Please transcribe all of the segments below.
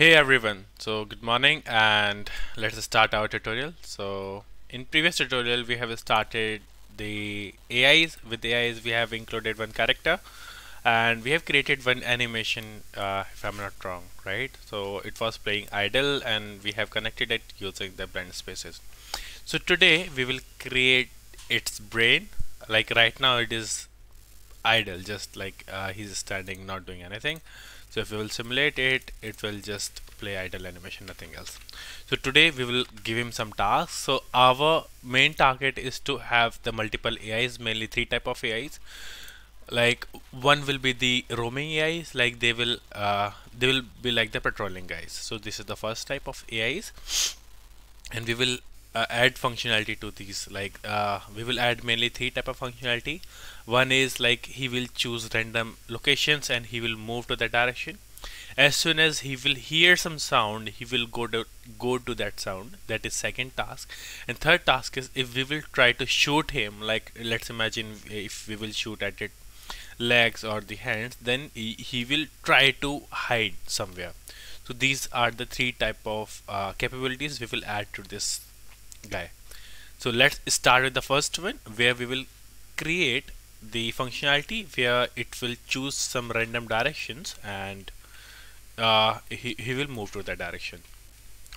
Hey everyone, so good morning, and let's start our tutorial. So in previous tutorial we have started the AIs. With AIs we have included one character and we have created one animation, if I'm not wrong, right? So it was playing idle and we have connected it using the blend spaces. So today we will create its brain. Like right now it is idle, just like he's standing, not doing anything. So if we will simulate it, it will just play idle animation, nothing else. So today we will give him some tasks. So our main target is to have the multiple AIs, mainly three type of AIs. Like one will be the roaming AIs, like they will be like the patrolling guys. So this is the first type of AIs, and we will add functionality to these. Like we will add mainly three type of functionality. One is like he will choose random locations and he will move to that direction. As soon as he will hear some sound, he will go to that sound. That is second task. And third task is if we will try to shoot him, like let's imagine if we will shoot at it legs or the hands, then he will try to hide somewhere. So these are the three type of capabilities we will add to this guy. So let's start with the first one, where we will create the functionality where it will choose some random directions and he will move to that direction.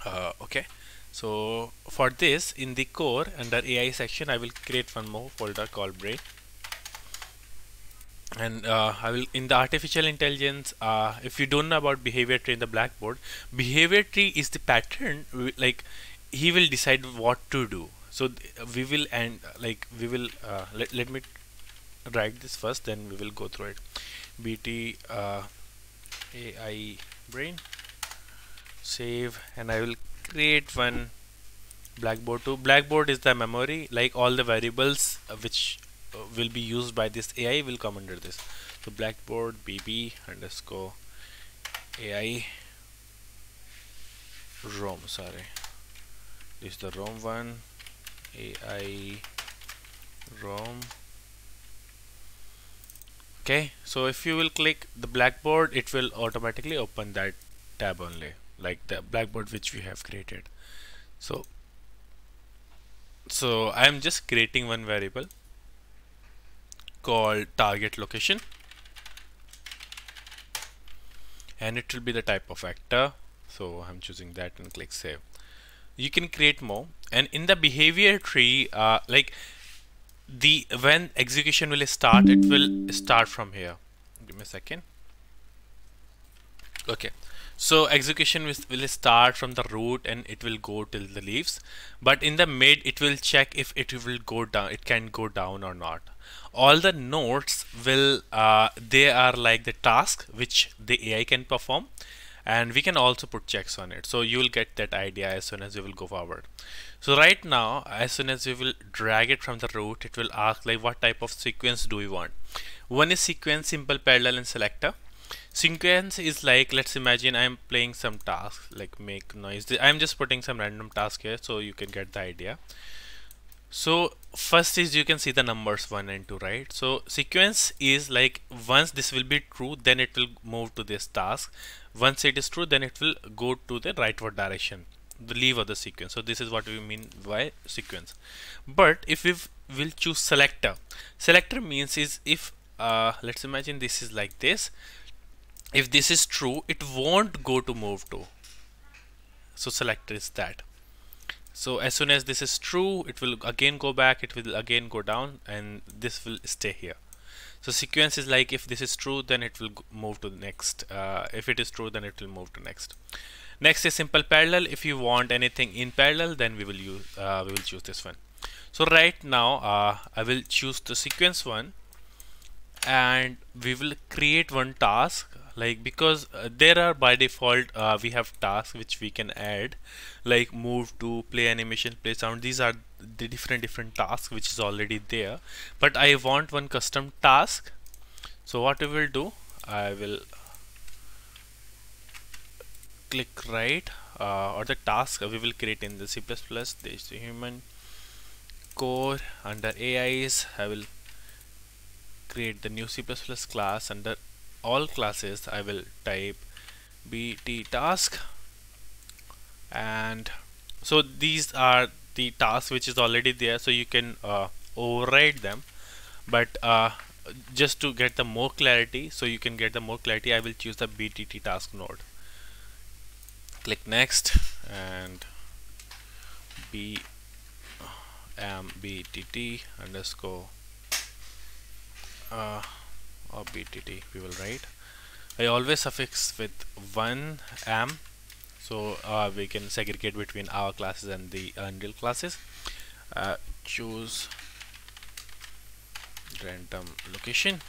Okay, so for this, in the core under AI section, I will create one more folder called brain, and I will, in the artificial intelligence, if you don't know about behavior tree in the Blackboard, behavior tree is the pattern, like he will decide what to do. So we will let me write this first, then we will go through it. BT AI brain, save, and I will create one Blackboard too. Blackboard is the memory, like all the variables which will be used by this AI will come under this. So Blackboard BB underscore AI ROM, sorry, this is the ROM one, AI ROM. Okay, so if you will click the Blackboard, it will automatically open that tab only, like the Blackboard which we have created. So I am just creating one variable called target location, and it will be the type of actor. So I'm choosing that and click save. You can create more, and in the behavior tree, when execution will start, it will start from here. Give me a second. Okay, so execution will start from the root and it will go till the leaves, but in the mid it will check if it will go down, it can go down or not. All the nodes will they are like the task which the AI can perform, and we can also put checks on it. So you will get that idea as soon as you will go forward. So right now, as soon as you will drag it from the root, it will ask like what type of sequence do we want. One is sequence, simple, parallel, and selector. Sequence is like, let's imagine I'm playing some task, like make noise. I'm just putting some random task here so you can get the idea. So first is, you can see the numbers 1 and 2, right? So sequence is like once this will be true, then it will move to this task. Once it is true, then it will go to the rightward direction, the leave of the sequence. So this is what we mean by sequence. But if we will choose selector, selector means is if let's imagine this is like this. If this is true, it won't go to move to. So selector is that. So as soon as this is true, it will again go back, it will again go down, and this will stay here. So sequence is like if this is true, then it will move to the next. If it is true, then it will move to next. Next is simple parallel. If you want anything in parallel, then we will use choose this one. So right now I will choose the sequence one, and we will create one task. Like because there are by default we have tasks which we can add, like move to, play animation, play sound. These are the different tasks which is already there, but I want one custom task. So what we will do, I will click right or the task we will create in the C++. This is the human core. Under AIs, I will create the new C++ class. Under all classes, I will type BTTask. And so these are the tasks which is already there, so you can override them, but just to get the more clarity, so you can get the more clarity, I will choose the BTT task node. Click next and BTT underscore or BTT we will write. I always suffix with one am, so we can segregate between our classes and the Unreal classes. Choose random location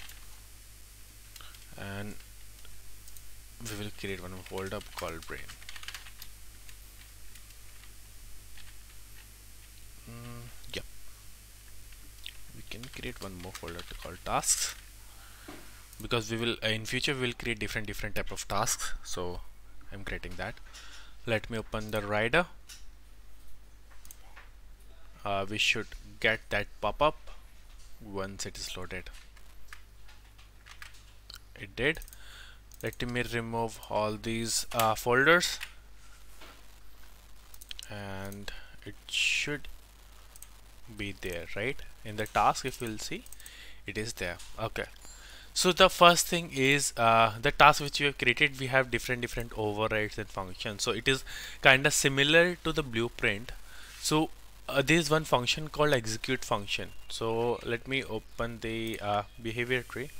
and we will create one holdup called brain. Yep, we can create one more folder called tasks, because we will in future we will create different type of tasks, so I'm creating that. Let me open the Rider. We should get that pop-up once it is loaded. It did. Let me remove all these folders, and it should be there, right? In the task, if we'll see, it is there. Okay. So the first thing is the task which you have created, we have different overrides and functions. So it is kind of similar to the blueprint. So there is one function called execute function. So let me open the behavior tree.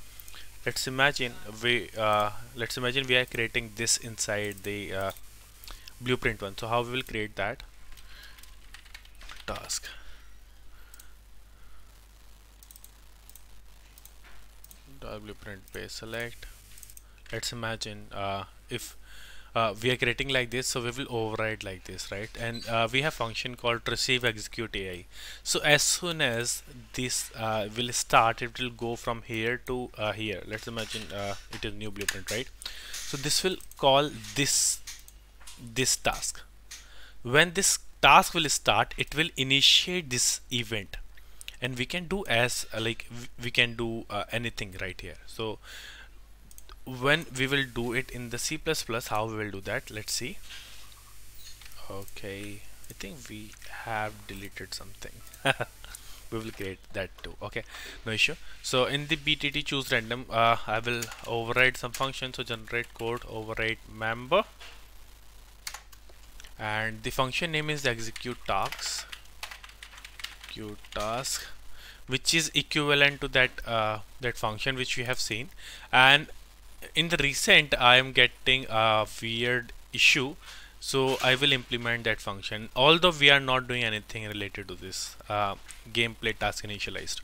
Let's imagine we are creating this inside the blueprint one. So how we will create that? Task. Blueprint page select. Let's imagine if we are creating like this, so we will override like this, right? And we have function called receive execute AI. So as soon as this will start, it will go from here to here. Let's imagine it is new blueprint, right? So this will call this task. When this task will start, it will initiate this event. And we can do as we can do anything right here. So when we will do it in the C++, how we will do that? Let's see. Okay, I think we have deleted something. We will create that too. Okay, no issue. So in the BTT choose random, I will override some function. So generate code override member, and the function name is execute tasks. Execute task, which is equivalent to that that function which we have seen. And in the recent, I am getting a weird issue, so I will implement that function, although we are not doing anything related to this gameplay task initialized,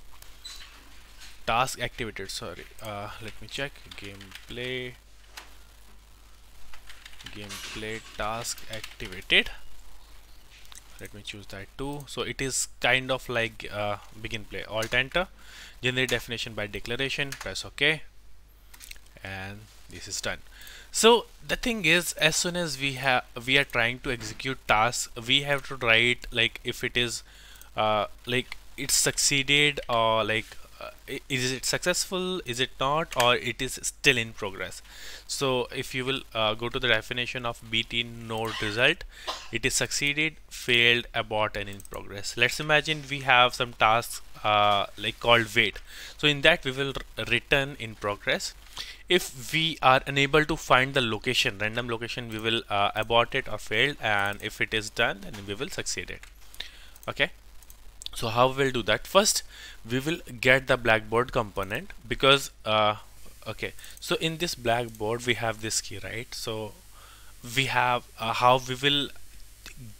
task activated. Sorry, let me check. Gameplay task activated. Let me choose that too. So it is kind of like begin play. Alt enter, generate definition by declaration, press OK, and this is done. So the thing is, as soon as we are trying to execute tasks, we have to write like if it is like it succeeded, or like is it successful, is it not, or it is still in progress. So if you will go to the definition of BTNodeResult, it is succeeded, failed, abort, and in progress. Let's imagine we have some tasks like called wait. So in that we will return in progress. If we are unable to find the location, random location, we will abort it or fail, and if it is done, then we will succeed it. Okay. So how we'll do that? First, we will get the Blackboard component, because okay. So in this Blackboard, we have this key, right? So we have how we will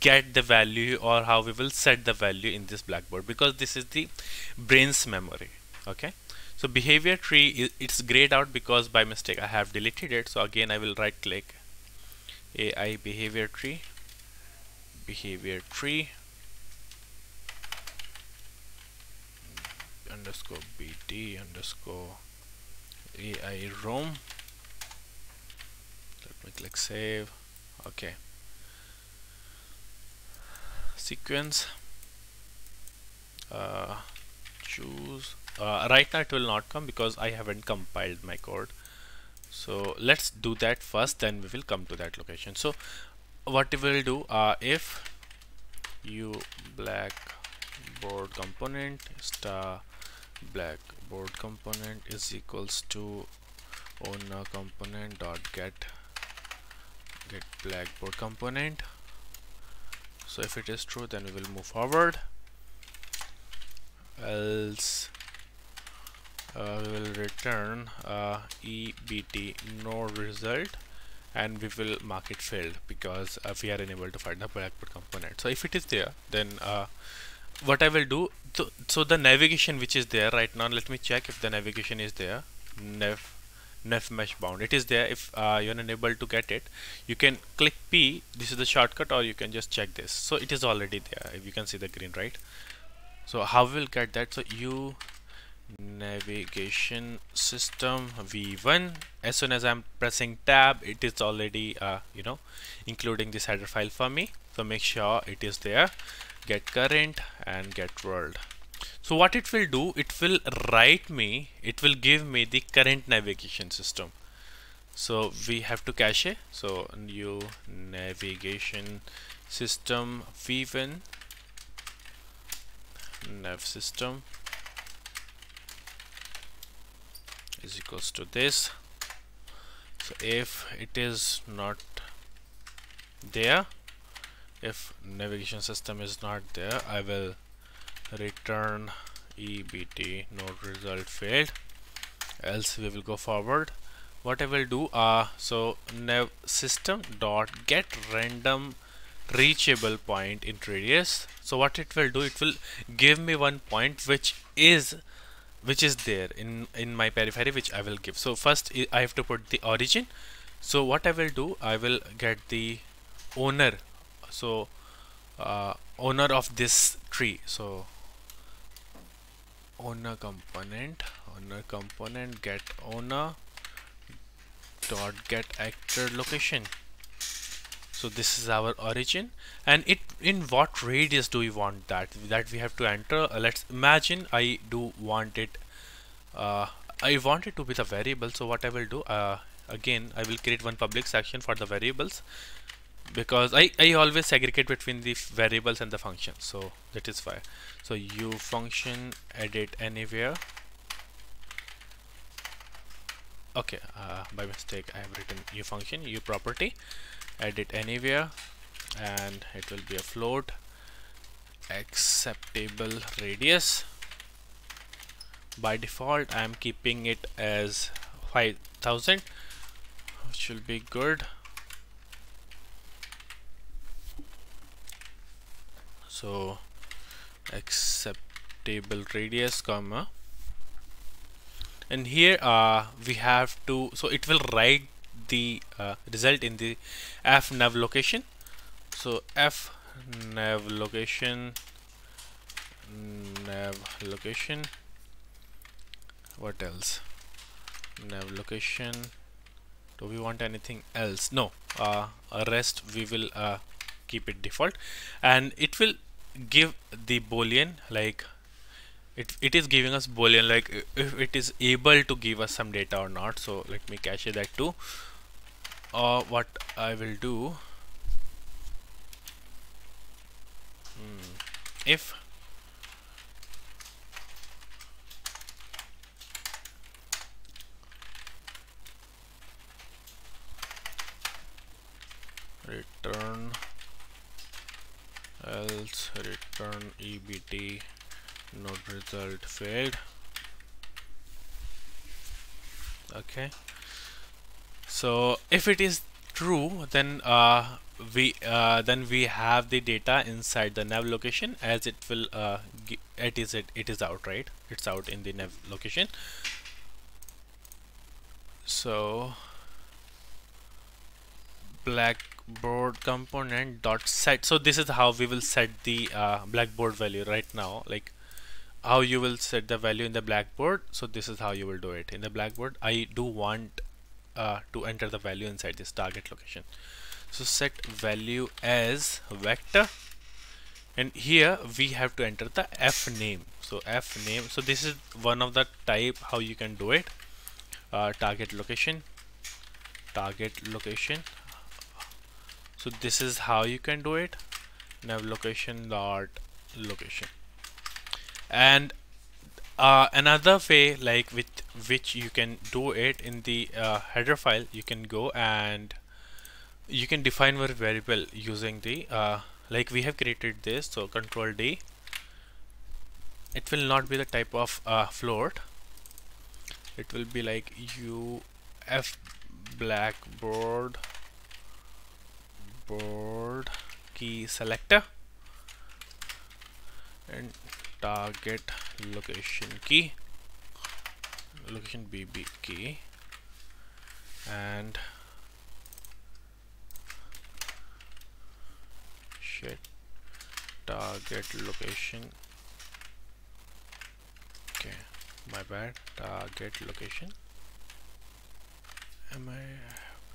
get the value, or how we will set the value in this Blackboard, because this is the brain's memory. Okay. So behavior tree, it's grayed out because by mistake I have deleted it. So again, I will right click, AI behavior tree. Underscore BT underscore AI room. Let me click save. Okay. Sequence. Choose. Right now it will not come because I haven't compiled my code. So let's do that first, then we will come to that location. So what we will do, if UBlackboard component star blackboard component is equals to owner component dot get blackboard component. So if it is true, then we will move forward. Else we will return EBT node result, and we will mark it failed because we are unable to find the blackboard component. So if it is there, then what I will do, so the navigation which is there right now, let me check if the navigation is there. Nav mesh bound, it is there. If you're unable to get it, you can click P, this is the shortcut, or you can just check this. So it is already there, if you can see the green, right? So how we will get that? So you navigation system v1, as soon as I'm pressing tab, it is already including this header file for me. So make sure it is there, get current and get world. So what it will do, it will write me, it will give me the current navigation system. So we have to cache. So new navigation system v1 nav system is equals to this. So if it is not there, if navigation system is not there, I will return EBT node result failed. Else we will go forward. What I will do, so nav system dot get random reachable point in radius. So what it will do, it will give me one point which is there in my periphery, which I will give. So first I have to put the origin. So what I will do, I will get the owner, so owner of this tree. So owner component get owner dot get actor location. So this is our origin, and it in what radius do we want that we have to enter. Let's imagine I do want it, I want it to be the variable. So what I will do, again I will create one public section for the variables, because I always segregate between the variables and the function, so that is why. So u function edit anywhere. Okay, by mistake I have written u function, u property edit anywhere, and it will be a float acceptable radius. By default I am keeping it as 5000, which will be good. So acceptable radius comma, and here we have to, so it will write the result in the FNavLocation. So FNavLocation, what else? NavLocation. Do we want anything else? No. Rest we will keep it default, and it will give the boolean, like it is giving us boolean, like if it is able to give us some data or not. So let me cache that too. What I will do, if return, else return EBT node result failed. Okay, so if it is true, then we have the data inside the nav location, as it will it is out, right? It's out in the nav location. So blackboard component dot set. So this is how we will set the blackboard value right now, like how you will set the value in the blackboard. So this is how you will do it in the blackboard. I do want to enter the value inside this target location. So set value as vector, and here we have to enter the f name. So f name, so this is one of the type how you can do it. Target location target location. So this is how you can do it, navlocation.location. And another way like with which you can do it in the header file, you can go and you can define your variable using the like we have created this, so Control D. It will not be the type of float. It will be like UF blackboard board key selector and target location key, location BB key, and target location. Okay, my bad. Target location. Am I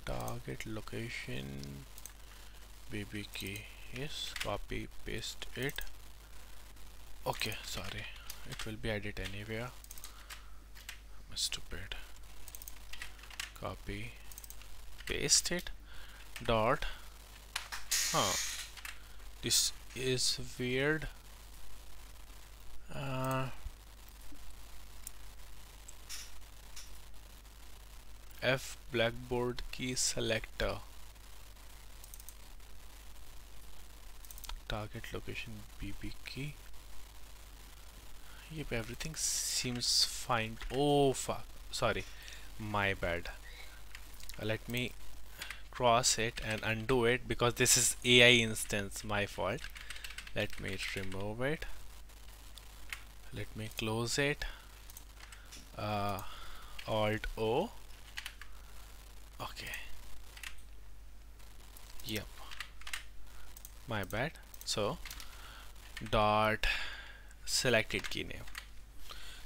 target location BB key? Yes. Copy paste it. Okay, sorry. It will be added anywhere. I'm stupid. Copy paste it. Dot. Huh. This is weird. F blackboard key selector target location BB key. Yep, everything seems fine. Oh fuck, sorry, my bad. Let me cross it and undo it because this is AI instance, my fault. Let me remove it. Let me close it. Alt O. Okay. Yep. My bad. So dot selected key name.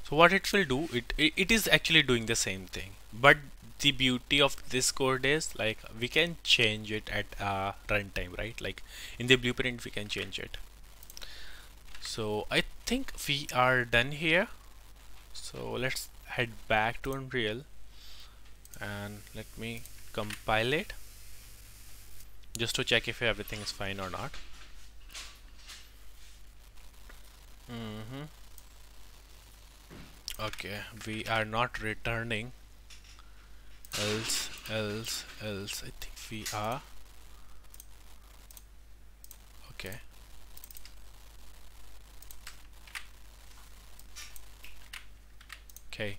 So what it will do, it is actually doing the same thing, but the beauty of this code is like we can change it at runtime, right? Like in the blueprint we can change it. So I think we are done here, so let's head back to Unreal and let me compile it just to check if everything is fine or not. Okay, we are not returning else. I think we are okay. Okay,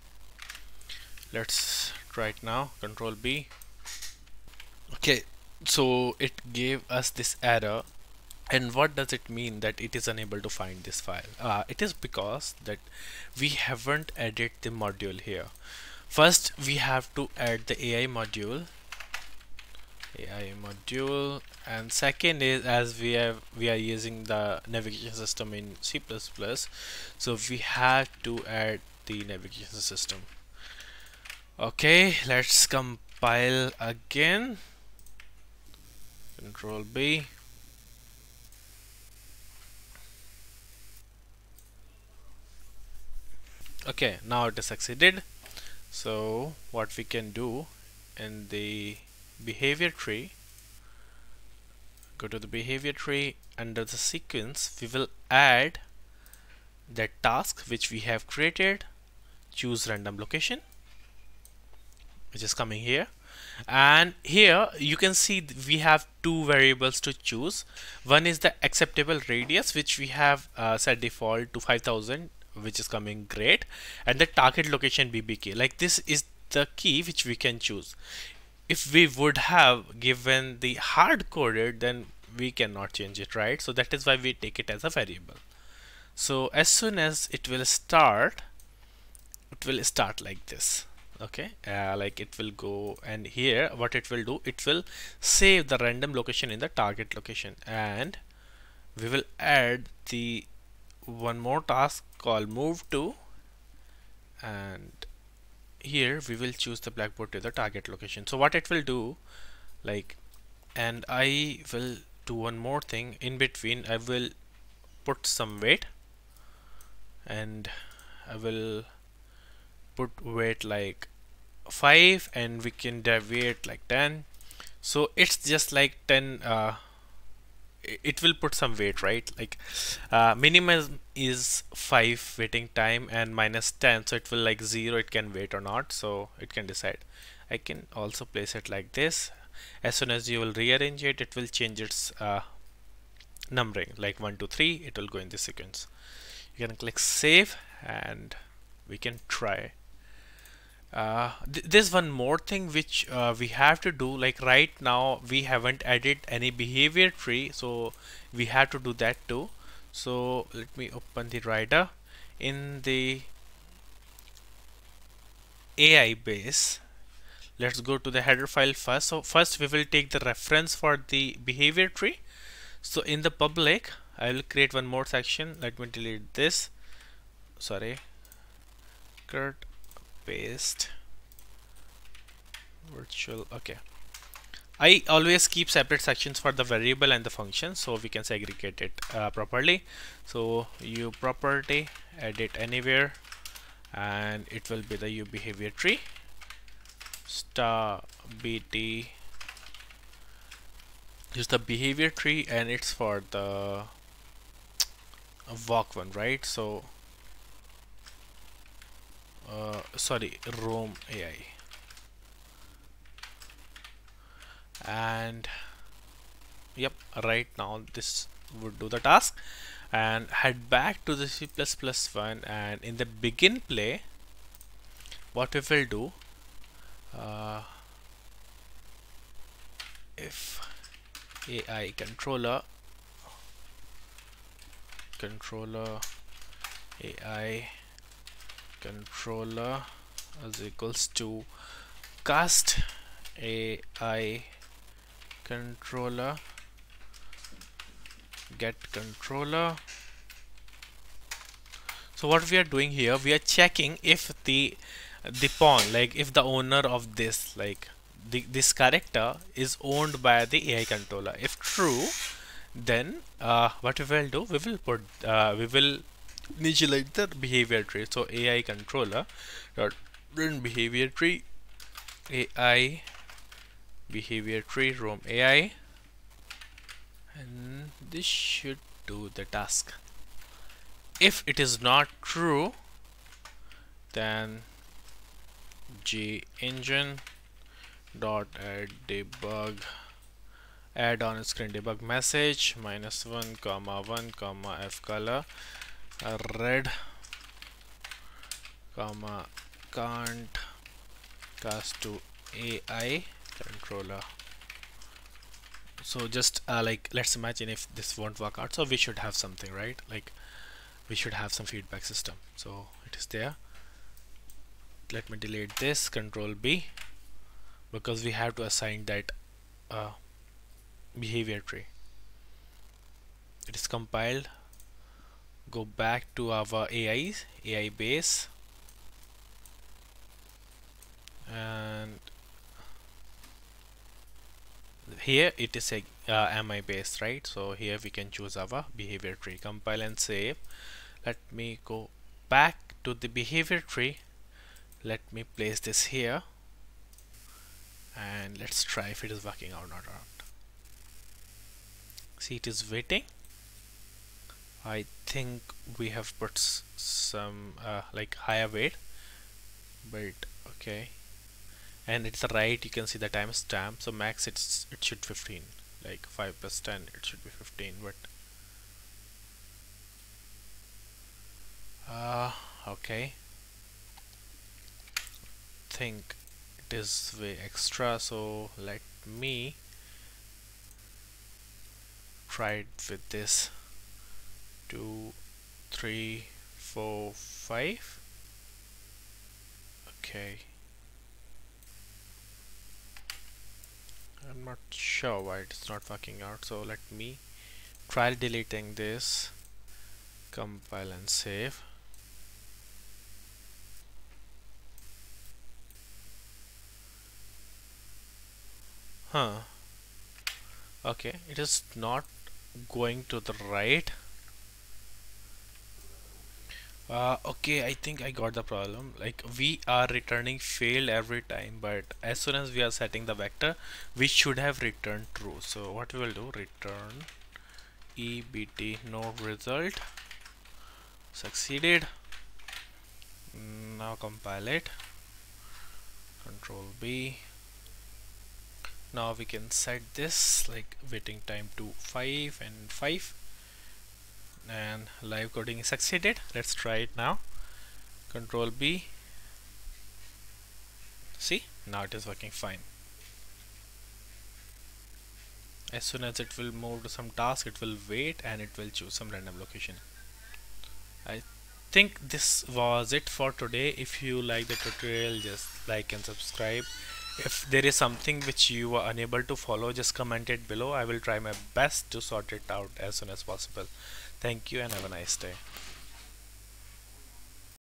let's try it now. Control B. Okay, so it gave us this error. And what does it mean that it is unable to find this file? It is because that we haven't added the module here. First, we have to add the AI module, and second is, as we are using the navigation system in C++, so we have to add the navigation system. Okay, let's compile again. Control B. Okay, now it is succeeded. So what we can do in the behavior tree, go to the behavior tree. Under the sequence we will add that task which we have created, choose random location, which is coming here. And here you can see we have two variables to choose. One is the acceptable radius, which we have set default to 5000, which is coming great, and the target location BBK. Like this is the key which we can choose. If we would have given the hard coded, then we cannot change it, right? So that is why we take it as a variable. So as soon as it will start like this. Okay, like it will go, and here what it will do, it will save the random location in the target location, and we will add the one more task called move to, and here we will choose the blackboard to the target location. So what it will do, like, and I will do one more thing in between. I will put some weight, and I will put weight like 5 and we can deviate like 10. So it's just like 10, it will put some weight, right? Like minimum is 5 waiting time and minus 10, so it will like 0, it can wait or not, so it can decide. I can also place it like this. As soon as you will rearrange it, it will change its numbering, like 1 2 3, it will go in this sequence. You can click save and we can try. There's one more thing which we have to do. Like right now we haven't added any behavior tree, so we have to do that too. So let me open the Rider. In the AI base, let's go to the header file first. So first we will take the reference for the behavior tree. So in the public, I will create one more section. Let me delete this, sorry, cut, paste, virtual. Okay, I always keep separate sections for the variable and the function, so we can segregate it properly. So you property, edit anywhere, and it will be the U behavior tree star bt. Use the behavior tree, and it's for the walk one, right? So sorry, roam AI, and yep, right now this would do the task. And head back to the C++ one, and in the begin play, what we will do, if AI controller AI controller is equals to cast AI controller get controller. So what we are doing here, we are checking if the pawn, like if the owner of this, like this character is owned by the AI controller. If true, then what we will do, we will put we will initialize the behavior tree. So AI controller dot run behavior tree, AI behavior tree roam AI, and this should do the task. If it is not true, then g engine dot add debug, add on screen debug message -1, 1, f color red, comma can't cast to AI controller. So just like let's imagine if this won't work out, so we should have something, right? Like we should have some feedback system. So it is there. Let me delete this, control B, because we have to assign that behavior tree. It is compiled. Go back to our AI base, and here it is a MI base, right? So here we can choose our behavior tree. Compile and save. Let me go back to the behavior tree. Let me place this here. And let's try if it is working out or not. See, it is waiting. I think we have put some like higher weight, but okay. And it's right, you can see the timestamp. So max it should 15, like 5 plus 10, it should be 15. But okay, I think it is way extra. So let me try it with this. 2, 3, 4, 5. Okay, I'm not sure why it's not working out, so let me try deleting this. Compile and save. Okay, it is not going to the right. Okay, I think I got the problem. Like, we are returning failed every time, but as soon as we are setting the vector, we should have returned true. So what we will do, return EBTNodeResult succeeded. Now compile it, Control B. Now we can set this like waiting time to 5 and 5, and live coding is succeeded. Let's try it now. Control B. See, now it is working fine. As soon as it will move to some task, it will wait and it will choose some random location. I think this was it for today. If you like the tutorial, just like and subscribe. If there is something which you are unable to follow, just comment it below. I will try my best to sort it out as soon as possible. Thank you and have a nice day.